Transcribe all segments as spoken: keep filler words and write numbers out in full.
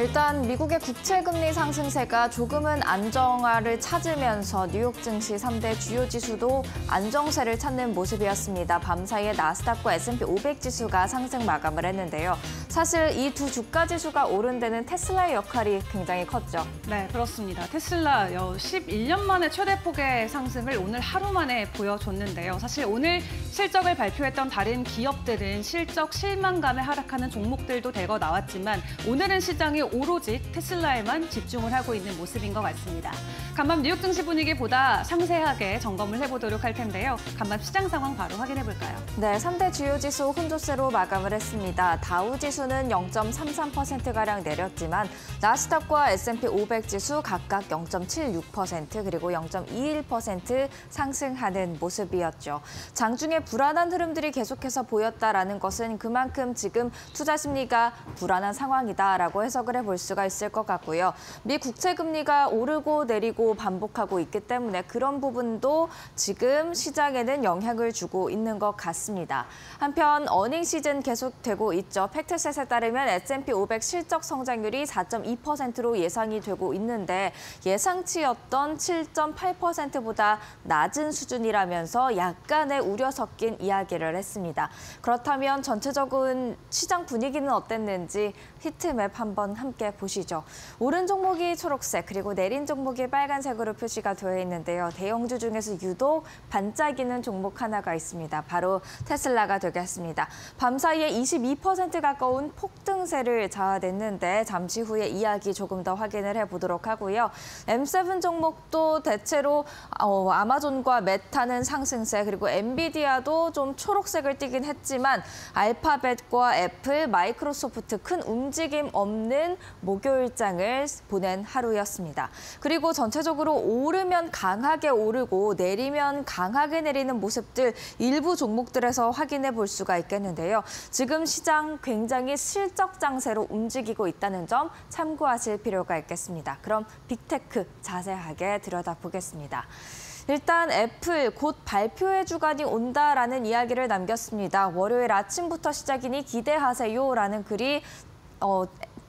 일단 미국의 국채 금리 상승세가 조금은 안정화를 찾으면서 뉴욕 증시 삼 대 주요 지수도 안정세를 찾는 모습이었습니다. 밤사이에 나스닥과 에스 앤 피 오백 지수가 상승 마감을 했는데요. 사실 이 두 주가 지수가 오른 데는 테슬라의 역할이 굉장히 컸죠. 네, 그렇습니다. 테슬라 십일 년 만에 최대 폭의 상승을 오늘 하루 만에 보여줬는데요. 사실 오늘 실적을 발표했던 다른 기업들은 실적 실망감에 하락하는 종목들도 대거 나왔지만 오늘은 시장이 오로지 테슬라에만 집중을 하고 있는 모습인 것 같습니다. 간밤 뉴욕 증시 분위기보다 상세하게 점검을 해보도록 할 텐데요. 간밤 시장 상황 바로 확인해볼까요? 네, 삼 대 주요 지수 혼조세로 마감을 했습니다. 다우 지수는 영 점 삼삼 퍼센트가량 내렸지만 나스닥과 에스 앤 피 오백 지수 각각 영 점 칠육 퍼센트 그리고 영 점 이일 퍼센트 상승하는 모습이었죠. 장중에 불안한 흐름들이 계속해서 보였다라는 것은 그만큼 지금 투자 심리가 불안한 상황이다라고 해석을 해볼 수가 있을 것 같고요. 미 국채 금리가 오르고 내리고 반복하고 있기 때문에 그런 부분도 지금 시장에는 영향을 주고 있는 것 같습니다. 한편 어닝 시즌 계속되고 있죠. 팩트셋에 따르면 에스 앤 피 오백 실적 성장률이 사 점 이 퍼센트로 예상이 되고 있는데 예상치였던 칠 점 팔 퍼센트보다 낮은 수준이라면서 약간의 우려 섞인 이야기를 했습니다. 그렇다면 전체적인 시장 분위기는 어땠는지 히트맵 한번 함께 보시죠. 오른 종목이 초록색 그리고 내린 종목이 빨간색으로 표시가 되어 있는데요. 대형주 중에서 유독 반짝이는 종목 하나가 있습니다. 바로 테슬라가 되겠습니다. 밤사이에 이십이 퍼센트 가까운 폭등세를 자아냈는데 잠시 후에 이야기 조금 더 확인을 해보도록 하고요. 엠 세븐 종목도 대체로 어, 아마존과 메타는 상승세 그리고 엔비디아도 좀 초록색을 띠긴 했지만 알파벳과 애플, 마이크로소프트 큰 움직임 없는 목요일장을 보낸 하루였습니다. 그리고 전체적으로 오르면 강하게 오르고 내리면 강하게 내리는 모습들 일부 종목들에서 확인해 볼 수가 있겠는데요. 지금 시장 굉장히 실적 장세로 움직이고 있다는 점 참고하실 필요가 있겠습니다. 그럼 빅테크 자세하게 들여다보겠습니다. 일단 애플 곧 발표의 주간이 온다라는 이야기를 남겼습니다. 월요일 아침부터 시작이니 기대하세요라는 글이 어,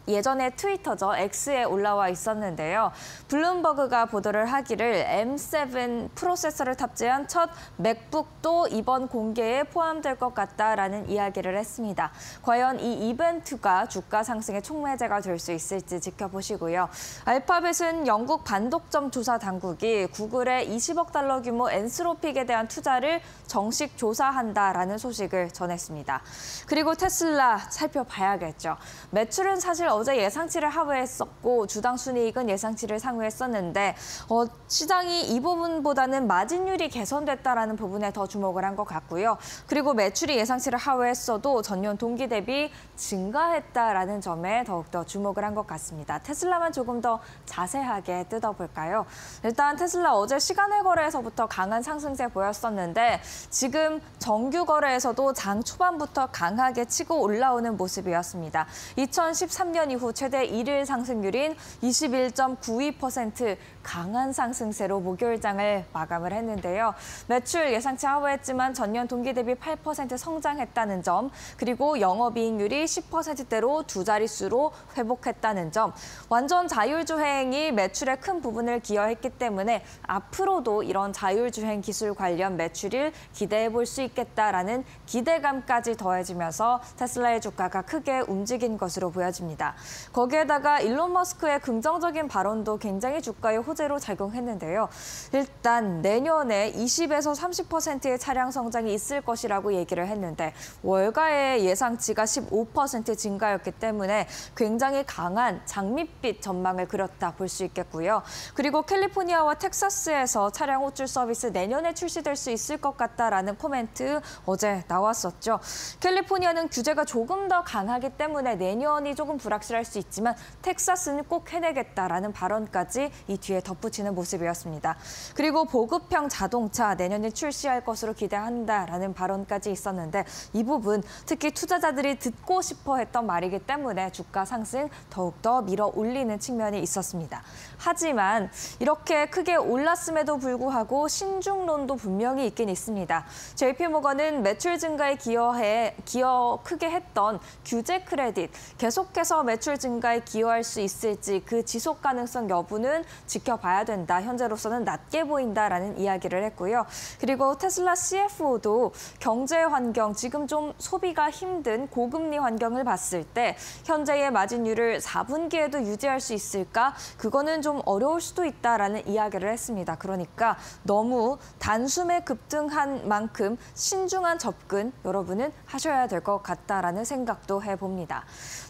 예전에 트위터죠. 엑스에 올라와 있었는데요. 블룸버그가 보도를 하기를 엠 세븐 프로세서를 탑재한 첫 맥북도 이번 공개에 포함될 것 같다라는 이야기를 했습니다. 과연 이 이벤트가 주가 상승의 촉매제가 될 수 있을지 지켜보시고요. 알파벳은 영국 반독점 조사 당국이 구글의 이십억 달러 규모 엔스로픽에 대한 투자를 정식 조사한다라는 소식을 전했습니다. 그리고 테슬라 살펴봐야겠죠. 매출은 사실 어제 예상치를 하회했었고 주당 순이익은 예상치를 상회했었는데 어, 시장이 이 부분보다는 마진율이 개선됐다라는 부분에 더 주목을 한 것 같고요. 그리고 매출이 예상치를 하회했어도 전년 동기 대비 증가했다라는 점에 더욱더 주목을 한 것 같습니다. 테슬라만 조금 더 자세하게 뜯어볼까요? 일단 테슬라 어제 시간외 거래에서부터 강한 상승세 보였었는데 지금 정규 거래에서도 장 초반부터 강하게 치고 올라오는 모습이었습니다. 이천십삼 년 이후 최대 일일 상승률인 이십일 점 구이 퍼센트 강한 상승세로 목요일장을 마감을 했는데요. 매출 예상치 하회했지만 전년 동기 대비 팔 퍼센트 성장했다는 점, 그리고 영업이익률이 십 퍼센트대로 두 자릿수로 회복했다는 점, 완전 자율주행이 매출의 큰 부분을 기여했기 때문에 앞으로도 이런 자율주행 기술 관련 매출을 기대해 볼 수 있겠다라는 기대감까지 더해지면서 테슬라의 주가가 크게 움직인 것으로 보여집니다. 거기에다가 일론 머스크의 긍정적인 발언도 굉장히 주가의 호재로 작용했는데요. 일단 내년에 이십에서 삼십 퍼센트의 차량 성장이 있을 것이라고 얘기를 했는데 월가의 예상치가 십오 퍼센트 증가였기 때문에 굉장히 강한 장밋빛 전망을 그렸다 볼 수 있겠고요. 그리고 캘리포니아와 텍사스에서 차량 호출 서비스 내년에 출시될 수 있을 것 같다라는 코멘트 어제 나왔었죠. 캘리포니아는 규제가 조금 더 강하기 때문에 내년이 조금 불확실할 수 있지만 텍사스는 꼭 해내겠다라는 발언까지 이 뒤에 덧붙이는 모습이었습니다. 그리고 보급형 자동차 내년에 출시할 것으로 기대한다라는 발언까지 있었는데 이 부분 특히 투자자들이 듣고 싶어 했던 말이기 때문에 주가 상승 더욱더 밀어 올리는 측면이 있었습니다. 하지만 이렇게 크게 올랐음에도 불구하고 신중론도 분명히 있긴 있습니다. 제이피모건은 매출 증가에 기여해, 기여 크게 했던 규제 크레딧 계속해서 매출 증가에 기여할 수 있을지 그 지속 가능성 여부는 지켜봐야 된다. 현재로서는 낮게 보인다라는 이야기를 했고요. 그리고 테슬라 씨에프오도 경제 환경, 지금 좀 소비가 힘든 고금리 환경을 봤을 때 현재의 마진율을 사 분기에도 유지할 수 있을까? 그거는 좀 어려울 수도 있다라는 이야기를 했습니다. 그러니까 너무 단숨에 급등한 만큼 신중한 접근 여러분은 하셔야 될 것 같다라는 생각도 해봅니다.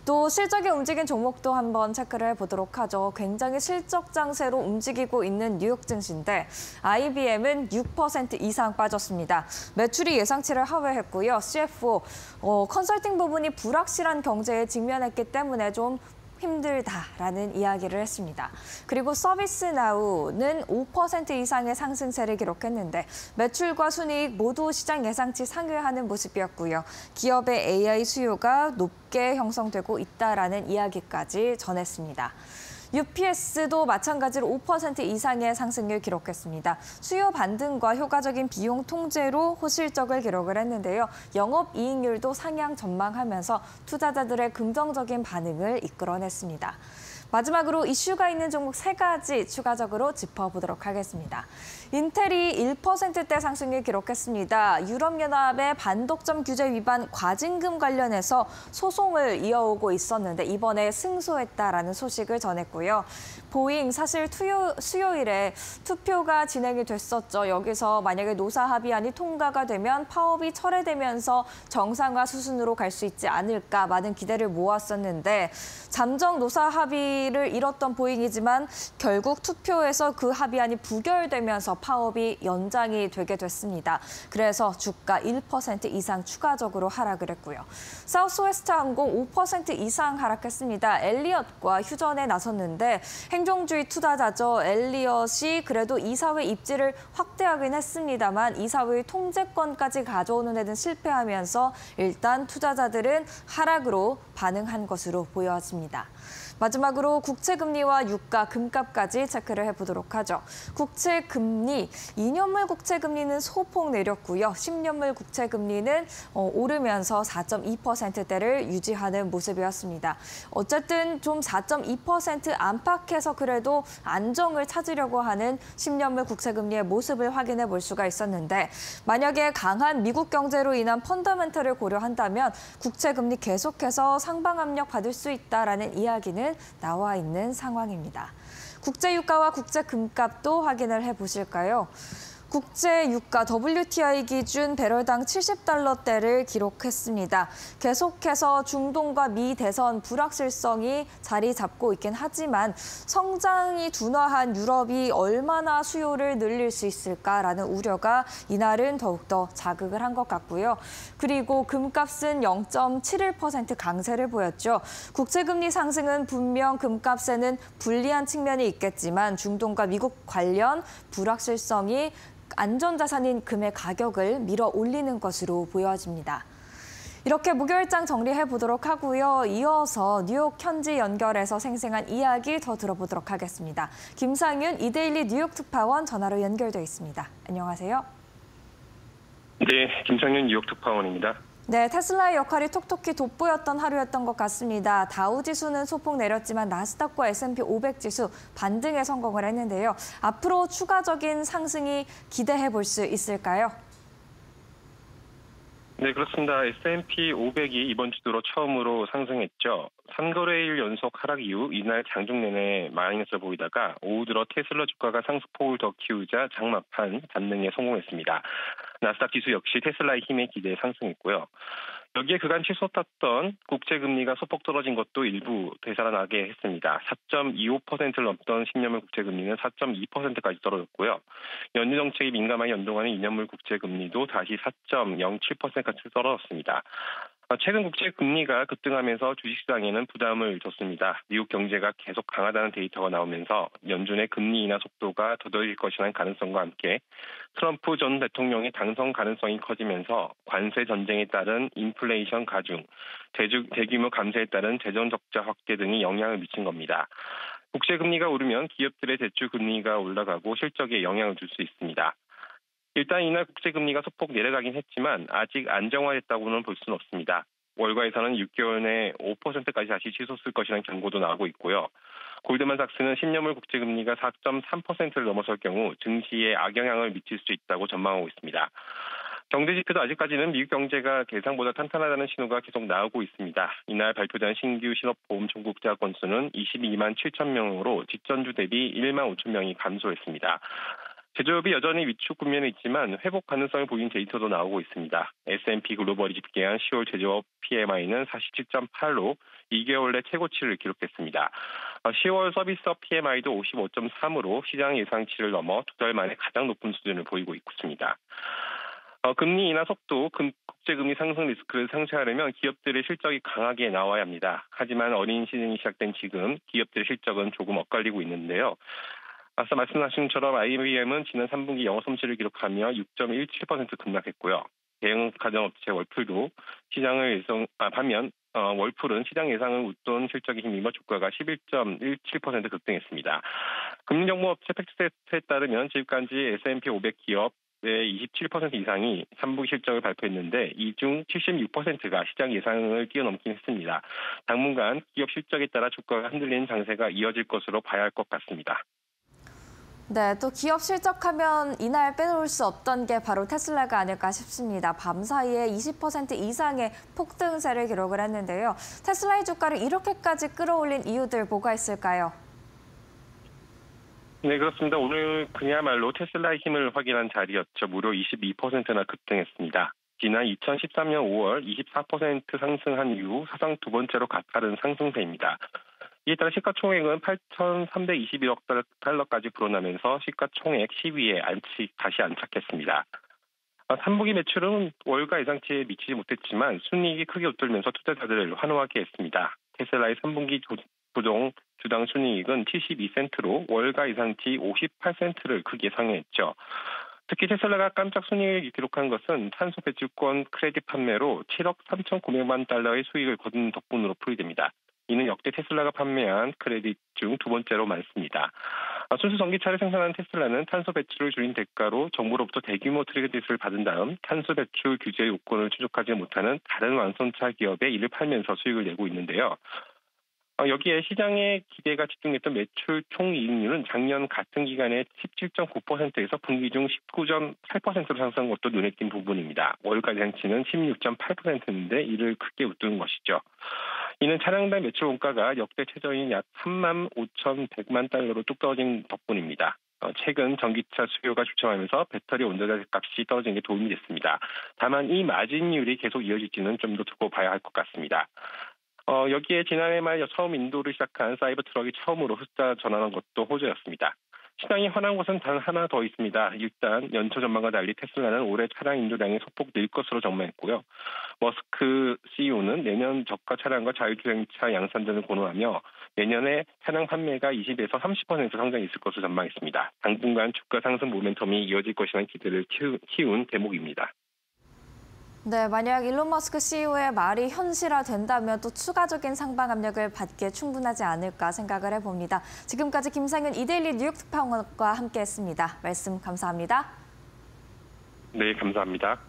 또 실적이 움직인 종목도 한번 체크를 해보도록 하죠. 굉장히 실적 장세로 움직이고 있는 뉴욕 증시인데 아이비엠은 육 퍼센트 이상 빠졌습니다. 매출이 예상치를 하회했고요. 씨에프오 어, 컨설팅 부분이 불확실한 경제에 직면했기 때문에 좀 힘들다라는 이야기를 했습니다. 그리고 서비스나우는 오 퍼센트 이상의 상승세를 기록했는데 매출과 순이익 모두 시장 예상치 상회하는 모습이었고요. 기업의 에이아이 수요가 높게 형성되고 있다라는 이야기까지 전했습니다. 유피에스도 마찬가지로 오 퍼센트 이상의 상승률 기록했습니다. 수요 반등과 효과적인 비용 통제로 호실적을 기록을 했는데요. 영업이익률도 상향 전망하면서 투자자들의 긍정적인 반응을 이끌어냈습니다. 마지막으로 이슈가 있는 종목 세 가지 추가적으로 짚어보도록 하겠습니다. 인텔이 일 퍼센트대 상승을 기록했습니다. 유럽연합의 반독점 규제 위반 과징금 관련해서 소송을 이어오고 있었는데 이번에 승소했다라는 소식을 전했고요. 보잉, 사실 투요, 수요일에 투표가 진행이 됐었죠. 여기서 만약에 노사 합의안이 통과가 되면 파업이 철회되면서 정상화 수순으로 갈 수 있지 않을까 많은 기대를 모았었는데 잠정 노사 합의 를 잃었던 보잉이지만 결국 투표에서 그 합의안이 부결되면서 파업이 연장이 되게 됐습니다. 그래서 주가 일 퍼센트 이상 추가적으로 하락을 했고요. 사우스웨스트 항공 오 퍼센트 이상 하락했습니다. 엘리엇과 휴전에 나섰는데 행정주의 투자자죠. 엘리엇이 그래도 이사회 입지를 확대하긴 했습니다만 이사회의 통제권까지 가져오는 데는 실패하면서 일단 투자자들은 하락으로 반응한 것으로 보여집니다. 마지막으로 국채금리와 유가, 금값까지 체크를 해보도록 하죠. 국채금리, 이 년물 국채금리는 소폭 내렸고요. 십 년물 국채금리는 오르면서 사 점 이 퍼센트대를 유지하는 모습이었습니다. 어쨌든 좀 사 점 이 퍼센트 안팎에서 그래도 안정을 찾으려고 하는 십 년물 국채금리의 모습을 확인해 볼 수가 있었는데 만약에 강한 미국 경제로 인한 펀더멘털을 고려한다면 국채금리 계속해서 상방 압력 받을 수 있다라는 이야기는 나와 있는 상황입니다. 국제유가와 국제금값도 확인을 해보실까요? 국제유가 더블유티아이 기준 배럴당 칠십 달러대를 기록했습니다. 계속해서 중동과 미 대선 불확실성이 자리 잡고 있긴 하지만 성장이 둔화한 유럽이 얼마나 수요를 늘릴 수 있을까라는 우려가 이날은 더욱더 자극을 한 것 같고요. 그리고 금값은 영 점 칠일 퍼센트 강세를 보였죠. 국제금리 상승은 분명 금값에는 불리한 측면이 있겠지만 중동과 미국 관련 불확실성이 안전자산인 금의 가격을 밀어 올리는 것으로 보여집니다. 이렇게 목요일장 정리해 보도록 하고요. 이어서 뉴욕 현지 연결해서 생생한 이야기 더 들어보도록 하겠습니다. 김상윤 이데일리 뉴욕 특파원 전화로 연결돼 있습니다. 안녕하세요. 네, 김상윤 뉴욕 특파원입니다. 네, 테슬라의 역할이 톡톡히 돋보였던 하루였던 것 같습니다. 다우 지수는 소폭 내렸지만 나스닥과 에스 앤 피 오백 지수 반등에 성공을 했는데요. 앞으로 추가적인 상승이 기대해 볼 수 있을까요? 네, 그렇습니다. 에스 앤 피 오백이 이번 주도로 처음으로 상승했죠. 삼 거래일 연속 하락 이후 이날 장중 내내 마이너스 보이다가 오후 들어 테슬라 주가가 상승폭을 더 키우자 장마판 반등에 성공했습니다. 나스닥 지수 역시 테슬라의 힘에 기대에 상승했고요. 여기에 그간 치솟았던 국채금리가 소폭 떨어진 것도 일부 되살아나게 했습니다. 사 점 이오 퍼센트를 넘던 십 년물 국채금리는 사 점 이 퍼센트까지 떨어졌고요. 연준 정책이 민감하게 연동하는 이 년물 국채금리도 다시 사 점 영칠 퍼센트까지 떨어졌습니다. 최근 국채금리가 급등하면서 주식시장에는 부담을 줬습니다. 미국 경제가 계속 강하다는 데이터가 나오면서 연준의 금리 인하 속도가 더뎌질 것이라는 가능성과 함께 트럼프 전 대통령의 당선 가능성이 커지면서 관세 전쟁에 따른 인플레이션 가중, 대주, 대규모 감세에 따른 재정 적자 확대 등이 영향을 미친 겁니다. 국채금리가 오르면 기업들의 대출금리가 올라가고 실적에 영향을 줄 수 있습니다. 일단 이날 국제금리가 소폭 내려가긴 했지만 아직 안정화됐다고는 볼 수는 없습니다. 월가에서는 육 개월 내에 오 퍼센트까지 다시 치솟을 것이라는 경고도 나오고 있고요. 골드만삭스는 십 년물 국채금리가 사 점 삼 퍼센트를 넘어설 경우 증시에 악영향을 미칠 수 있다고 전망하고 있습니다. 경제지표도 아직까지는 미국 경제가 예상보다 탄탄하다는 신호가 계속 나오고 있습니다. 이날 발표된 신규 실업보험청구자 건수는 이십이만 칠천 명으로 직전주 대비 일만 오천 명이 감소했습니다. 제조업이 여전히 위축 국면에 있지만 회복 가능성을 보인 데이터도 나오고 있습니다. 에스 앤 피 글로벌이 집계한 시월 제조업 피 엠 아이는 사십칠 점 팔로 이 개월 내 최고치를 기록했습니다. 시월 서비스업 피 엠 아이도 오십오 점 삼으로 시장 예상치를 넘어 두 달 만에 가장 높은 수준을 보이고 있습니다. 어, 금리 인하 속도, 금, 국제금리 상승 리스크를 상쇄하려면 기업들의 실적이 강하게 나와야 합니다. 하지만 어린 시즌이 시작된 지금 기업들의 실적은 조금 엇갈리고 있는데요. 앞서 말씀하신 것처럼 아이 비 엠은 지난 삼 분기 영업 손실을 기록하며 육 점 일칠 퍼센트 급락했고요. 대형 가전업체 월풀도 시장을 예상, 아, 반면 어, 월풀은 시장 예상을 웃돈 실적에 힘입어 주가가 십일 점 일칠 퍼센트 급등했습니다. 금융정보업체 팩트세트에 따르면 지금까지 에스 앤 피 오백 기업 이십칠 퍼센트 이상이 삼 분기 실적을 발표했는데 이 중 칠십육 퍼센트가 시장 예상을 뛰어넘긴 했습니다. 당분간 기업 실적에 따라 주가가 흔들리는 장세가 이어질 것으로 봐야 할 것 같습니다. 네, 또 기업 실적하면 이날 빼놓을 수 없던 게 바로 테슬라가 아닐까 싶습니다. 밤사이에 이십 퍼센트 이상의 폭등세를 기록을 했는데요. 테슬라의 주가를 이렇게까지 끌어올린 이유들 뭐가 있을까요? 네, 그렇습니다. 오늘 그야말로 테슬라의 힘을 확인한 자리였죠. 무려 이십이 퍼센트나 급등했습니다. 지난 이천십삼 년 오월 이십사 퍼센트 상승한 이후 사상 두 번째로 가파른 상승세입니다. 이에 따라 시가총액은 팔천삼백이십일억 달러까지 불어나면서 시가총액 십 위에 안치, 다시 안착했습니다. 삼 분기 매출은 월가 예상치에 미치지 못했지만 순이익이 크게 웃돌면서 투자자들을 환호하게 했습니다. 테슬라의 삼 분기 조, 조정 주당 순이익은 칠십이 센트로 월가 예상치 오십팔 센트를 크게 상회했죠. 특히 테슬라가 깜짝 순이익을 기록한 것은 탄소 배출권 크레딧 판매로 칠억 삼천구백만 달러의 수익을 거둔 덕분으로 풀이됩니다. 이는 역대 테슬라가 판매한 크레딧 중 두 번째로 많습니다. 순수 전기차를 생산한 테슬라는 탄소 배출을 줄인 대가로 정부로부터 대규모 크레딧을 받은 다음 탄소 배출 규제 요건을 충족하지 못하는 다른 완성차 기업에 이를 팔면서 수익을 내고 있는데요. 여기에 시장의 기대가 집중했던 매출 총이익률은 작년 같은 기간에 십칠 점 구 퍼센트에서 분기 중 십구 점 팔 퍼센트로 상승한 것도 눈에 띈 부분입니다. 월가 예상치는 십육 점 팔 퍼센트인데 이를 크게 웃도는 것이죠. 이는 차량당 매출 원가가 역대 최저인 약 삼만 오천백만 달러로 뚝 떨어진 덕분입니다. 최근 전기차 수요가 주춤하면서 배터리 원자재 값이 떨어진 게 도움이 됐습니다. 다만 이 마진율이 계속 이어질지는 좀 더 두고 봐야 할 것 같습니다. 어, 여기에 지난해 말 처음 인도를 시작한 사이버 트럭이 처음으로 흑자 전환한 것도 호재였습니다. 시장이 화난 곳은 단 하나 더 있습니다. 일단 연초 전망과 달리 테슬라는 올해 차량 인도량이 소폭 늘 것으로 전망했고요. 머스크 씨 이 오는 내년 저가 차량과 자율주행차 양산 등을 고려하며 내년에 차량 판매가 이십에서 삼십 퍼센트 성장이 있을 것으로 전망했습니다. 당분간 주가 상승 모멘텀이 이어질 것이라는 기대를 키운 대목입니다. 네, 만약 일론 머스크 씨 이 오의 말이 현실화된다면 또 추가적인 상방 압력을 받기에 충분하지 않을까 생각을 해봅니다. 지금까지 김상윤 이데일리 뉴욕 특파원과 함께했습니다. 말씀 감사합니다. 네, 감사합니다.